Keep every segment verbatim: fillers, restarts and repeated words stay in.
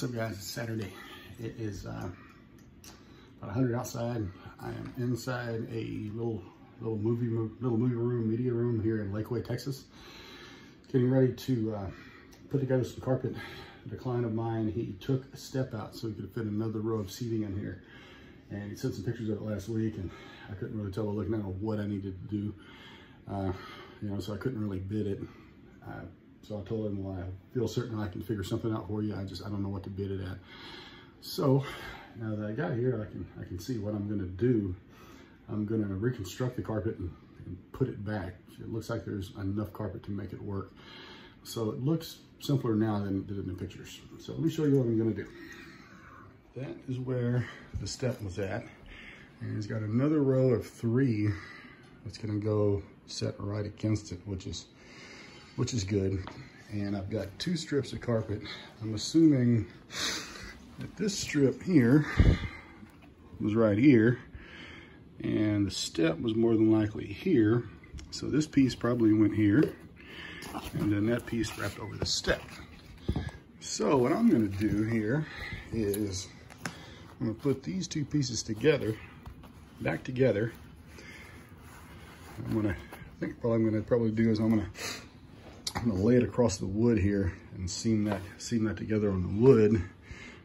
What's up, guys? It's Saturday. It is uh, about one hundred outside. I am inside a little little movie little movie room, media room here in Lakeway, Texas. Getting ready to uh, put together some carpet. A client of mine, he took a step out so he could fit another row of seating in here, and he sent some pictures of it last week, and I couldn't really tell by looking at it what I needed to do, uh, you know, so I couldn't really bid it. Uh, So I told him, well, I feel certain I can figure something out for you. I just, I don't know what to bid it at. So now that I got here, I can, I can see what I'm gonna do. I'm gonna reconstruct the carpet and, and put it back. It looks like there's enough carpet to make it work. So it looks simpler now than it did in the pictures. So let me show you what I'm gonna do. That is where the step was at. And it's got another row of three that's gonna go set right against it, which is which is good. And I've got two strips of carpet. I'm assuming that this strip here was right here, and the step was more than likely here. So this piece probably went here, and then that piece wrapped over the step. So what I'm gonna do here is I'm gonna put these two pieces together, back together. I'm gonna, I think what I'm gonna probably do is I'm gonna I'm gonna lay it across the wood here and seam that seam that together on the wood,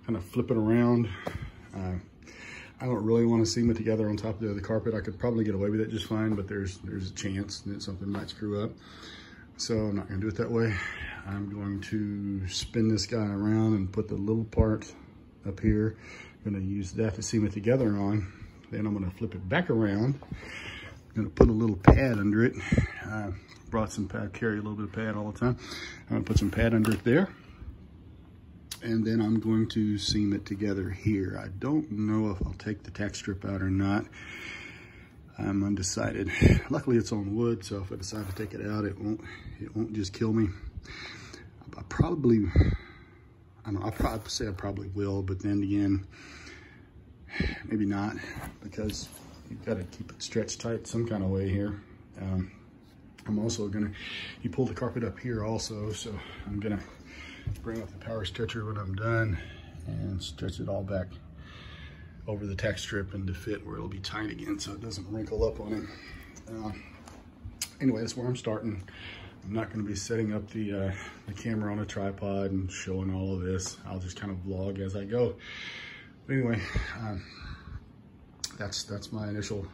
kind of flip it around. Uh, I don't really want to seam it together on top of the other carpet. I could probably get away with it just fine, but there's there's a chance that something might screw up. So I'm not gonna do it that way. I'm going to spin this guy around and put the little part up here. I'm gonna use that to seam it together on. Then I'm gonna flip it back around. I'm gonna put a little pad under it. Uh, brought some pad, carry a little bit of pad all the time. I'm gonna put some pad under it there. And then I'm going to seam it together here. I don't know if I'll take the tack strip out or not. I'm undecided. Luckily it's on wood, so if I decide to take it out, it won't, it won't just kill me. I probably, I don't know, I'll probably say I probably will, but then again, maybe not, because you've got to keep it stretched tight some kind of way here. Um, I'm also gonna, you pull the carpet up here also, so I'm gonna bring up the power stretcher when I'm done and stretch it all back over the tack strip and to fit where it'll be tight again so it doesn't wrinkle up on it. Uh, anyway, that's where I'm starting. I'm not gonna be setting up the, uh, the camera on a tripod and showing all of this. I'll just kind of vlog as I go. But anyway, um, that's, that's my initial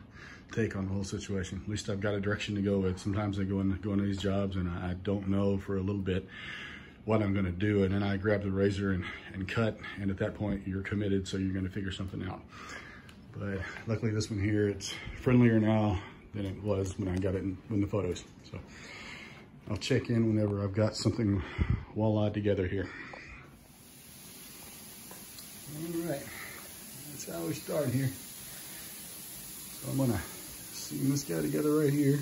take on the whole situation. At least I've got a direction to go with. Sometimes I go in, go into these jobs and I don't know for a little bit what I'm gonna do, and then I grab the razor and, and cut, and at that point you're committed, so you're gonna figure something out. But luckily this one here, it's friendlier now than it was when I got it in, in the photos. So I'll check in whenever I've got something walleye together here. All right, that's how we start here. So I'm gonna seam this guy together right here.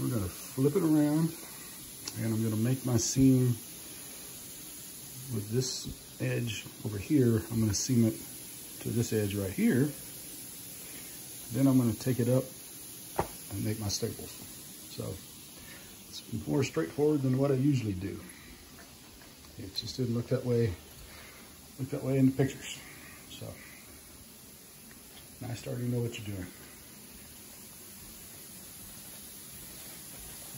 We're gonna flip it around, and I'm gonna make my seam with this edge over here. I'm gonna seam it to this edge right here. Then I'm gonna take it up and make my staples. So it's more straightforward than what I usually do. It just didn't look that way, look that way in the pictures. So nice to already know what you're doing.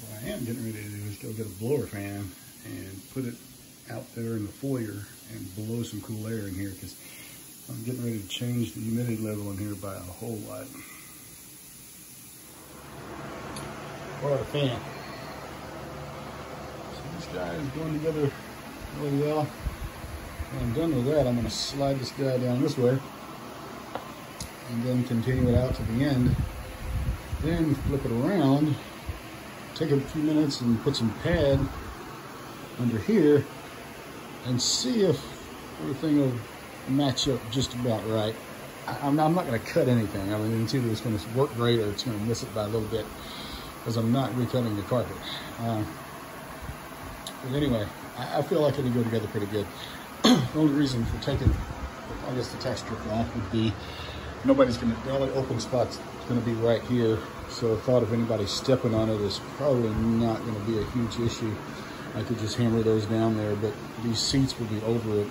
What I am getting ready to do is go get a blower fan and put it out there in the foyer and blow some cool air in here, because I'm getting ready to change the humidity level in here by a whole lot. Blower fan. So this guy is going together really well. When I'm done with that, I'm going to slide this guy down this way and then continue it out to the end. Then flip it around, take a few minutes and put some pad under here and see if everything will match up just about right. I, I'm not, I'm not gonna cut anything. I mean, it's either it's gonna work great or it's gonna miss it by a little bit, because I'm not recutting the carpet. Uh, but anyway, I, I feel like it'll go together pretty good. The only reason for taking, I guess, the tack strip off would be nobody's gonna, the only open spot's gonna be right here. So the thought of anybody stepping on it is probably not gonna be a huge issue. I could just hammer those down there, but these seats will be over it.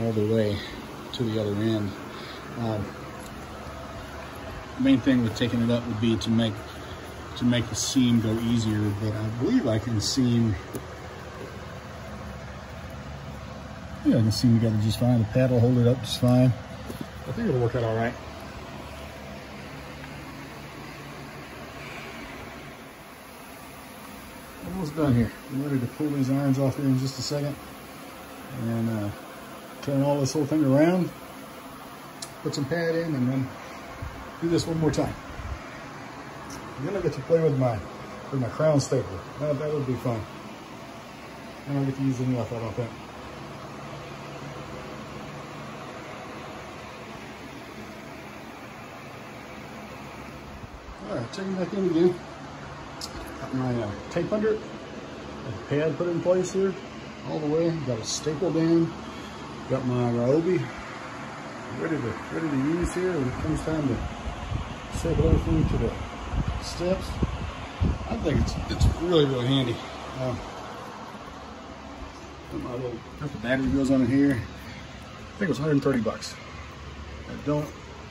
all the way to the other end. Uh, main thing with taking it up would be to make to make the seam go easier, but I believe I can seam yeah I can seam together just fine. The pad will hold it up just fine. I think it'll work out all right. Almost done here. I'm ready to pull these irons off here in just a second and uh, turn all this whole thing around, put some pad in, and then do this one more time. Then I get to play with my with my crown stapler. Now that would be fun. I don't get to use enough, I don't think. Alright, checking back in again. Got my uh, tape under it. Got the pad put in place here. All the way. Got a staple down. Got my Ryobi. Ready to ready to use here when it comes time to staple everything to the steps. I think it's it's really really handy. Um, my little the battery goes on here. I think it was one hundred thirty bucks. I don't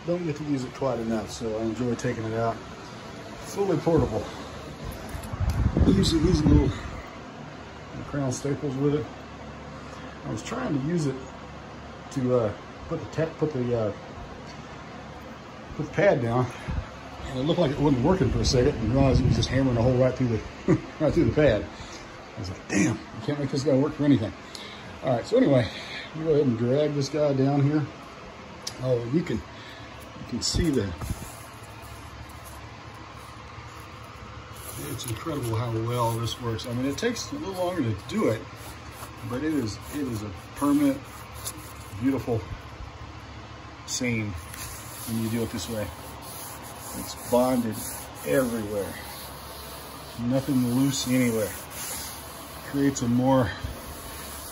don't get to use it quite enough, so I enjoy taking it out. Fully portable. I use these little crown staples with it. I was trying to use it to uh, put the tap, put the uh, put the pad down. It looked like it wasn't working for a second, and realized it was just hammering a hole right through the right through the pad. I was like, "Damn, I can't make this guy work for anything." All right, so anyway, you go ahead and drag this guy down here. Oh, you can you can see the. It's incredible how well this works. I mean, it takes a little longer to do it, but it is it is a permanent, beautiful scene when you do it this way. It's bonded everywhere. Nothing loose anywhere. Creates a more,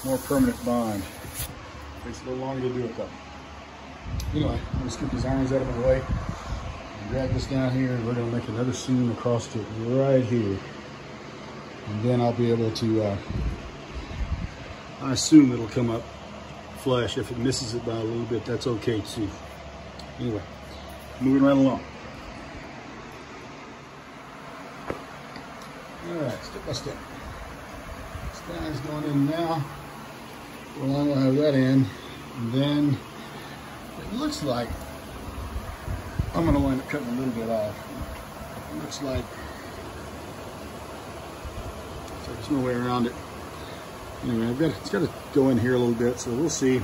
more permanent bond. Takes a little longer to do it though. Anyway, I'm gonna skip these irons out of my way. Drag this down here, and we're gonna make another seam across to it right here. And then I'll be able to, uh, I assume it'll come up flush. If it misses it by a little bit, that's okay too. Anyway, moving right along. Alright, step by step. This guy's going in now. Well, I'm going to have that in. And then it looks like I'm going to wind up cutting a little bit off. It looks like, looks like there's no way around it. Anyway, I've got, it's got to go in here a little bit, so we'll see by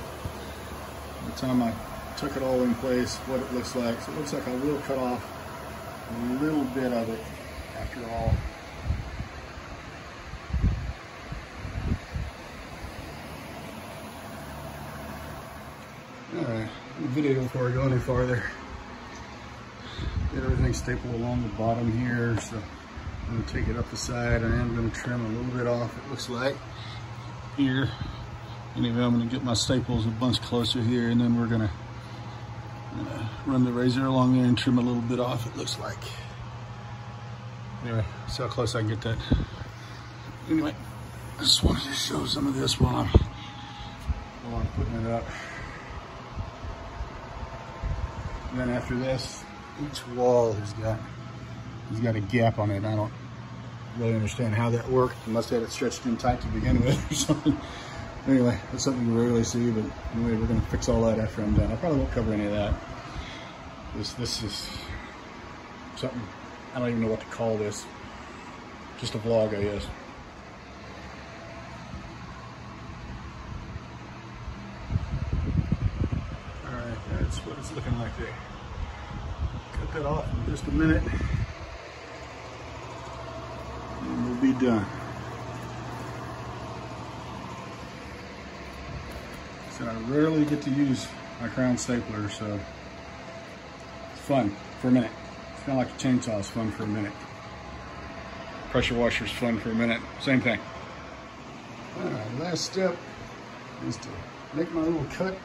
the time I tuck it all in place what it looks like. So it looks like I will cut off a little bit of it after all. Alright, video before I go any farther. Get everything stapled along the bottom here, so I'm going to take it up the side. I am going to trim a little bit off, it looks like, here. Anyway, I'm going to get my staples a bunch closer here, and then we're going to uh, run the razor along there and trim a little bit off, it looks like. Anyway, see how close I can get that. Anyway, I just wanted to show some of this while I'm, while I'm putting it up. And then after this, each wall has got has got a gap on it. I don't really understand how that worked. It must have had it stretched in tight to begin with or something. Anyway, that's something you rarely see, but anyway, we're gonna fix all that after I'm done. I probably won't cover any of that. This this is something I don't even know what to call this. Just a vlog, I guess. That's what it's looking like there. Cut that off in just a minute, and we'll be done. So I rarely get to use my crown stapler, so it's fun for a minute. It's kind of like a chainsaw is fun for a minute. Pressure washer is fun for a minute. Same thing. All right, last step is to make my little cut.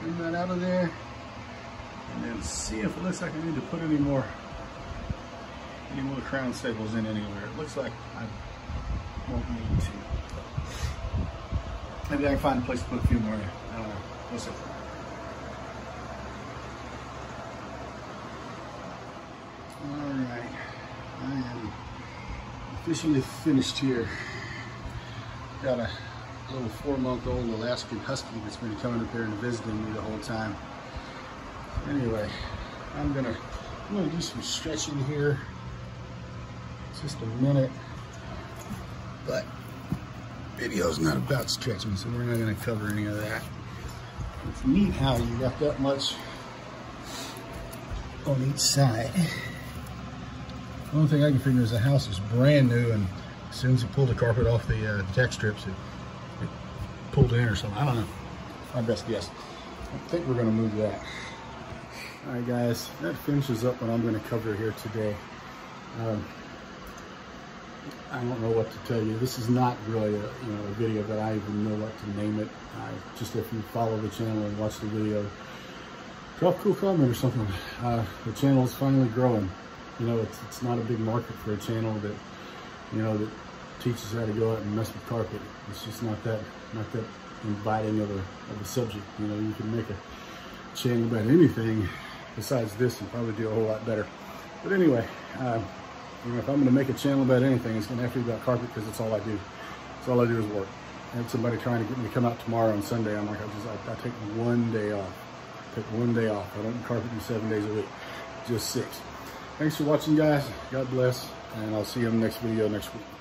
Trim that out of there, and then see if it looks like I need to put any more, any more crown staples in anywhere. It looks like I won't need to. Maybe I can find a place to put a few more in. I don't know. We'll see. Alright. I am officially finished here. Got a little four-month-old Alaskan husky that's been coming up here and visiting me the whole time. Anyway, I'm gonna I'm gonna do some stretching here. Just a minute. But video's not about stretching, so we're not gonna cover any of that. It's neat how you got that much on each side. The only thing I can figure is the house is brand new, and as soon as you pull the carpet off the, uh, the deck strips, it, it pulled in or something. I don't know. My best guess. I think we're gonna move that. All right, guys, that finishes up what I'm gonna cover here today. Um, I don't know what to tell you. This is not really a, you know, a video that I even know what to name it. I, just if you follow the channel and watch the video, drop a cool comment or something. Uh, the channel is finally growing. You know, it's, it's not a big market for a channel that, you know, that teaches how to go out and mess with carpet. It's just not that, not that inviting of a, of a subject. You know, you can make a channel about anything besides this and probably do a whole lot better. But anyway, uh, you know, if I'm going to make a channel about anything, it's going to have to be about carpet because it's all I do. It's all I do is work. I had somebody trying to get me to come out tomorrow on Sunday. I'm like, I just, I, I take one day off. I take one day off. I don't carpet do seven days a week, just six. Thanks for watching, guys. God bless, and I'll see you in the next video next week.